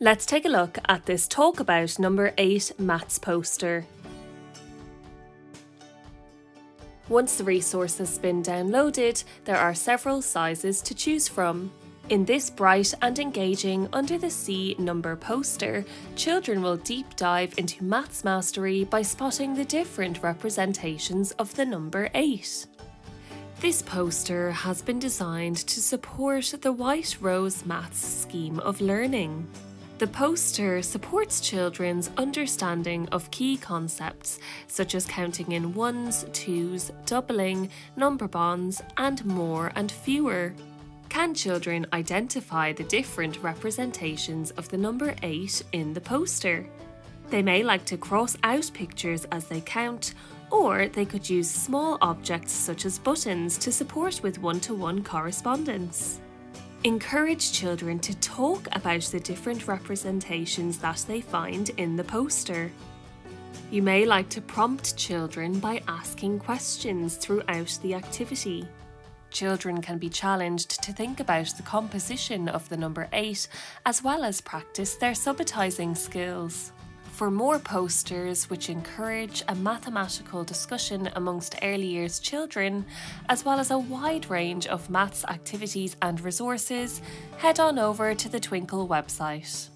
Let's take a look at this Talk About number 8 maths poster. Once the resource has been downloaded, there are several sizes to choose from. In this bright and engaging Under the Sea number poster, children will deep dive into maths mastery by spotting the different representations of the number 8. This poster has been designed to support the White Rose Maths Scheme of Learning. The poster supports children's understanding of key concepts such as counting in ones, twos, doubling, number bonds, and more and fewer. Can children identify the different representations of the number 8 in the poster? They may like to cross out pictures as they count, or they could use small objects such as buttons to support with one-to-one correspondence. Encourage children to talk about the different representations that they find in the poster. You may like to prompt children by asking questions throughout the activity. Children can be challenged to think about the composition of the number 8, as well as practice their subitizing skills. For more posters which encourage a mathematical discussion amongst early years children, as well as a wide range of maths activities and resources, head on over to the Twinkl website.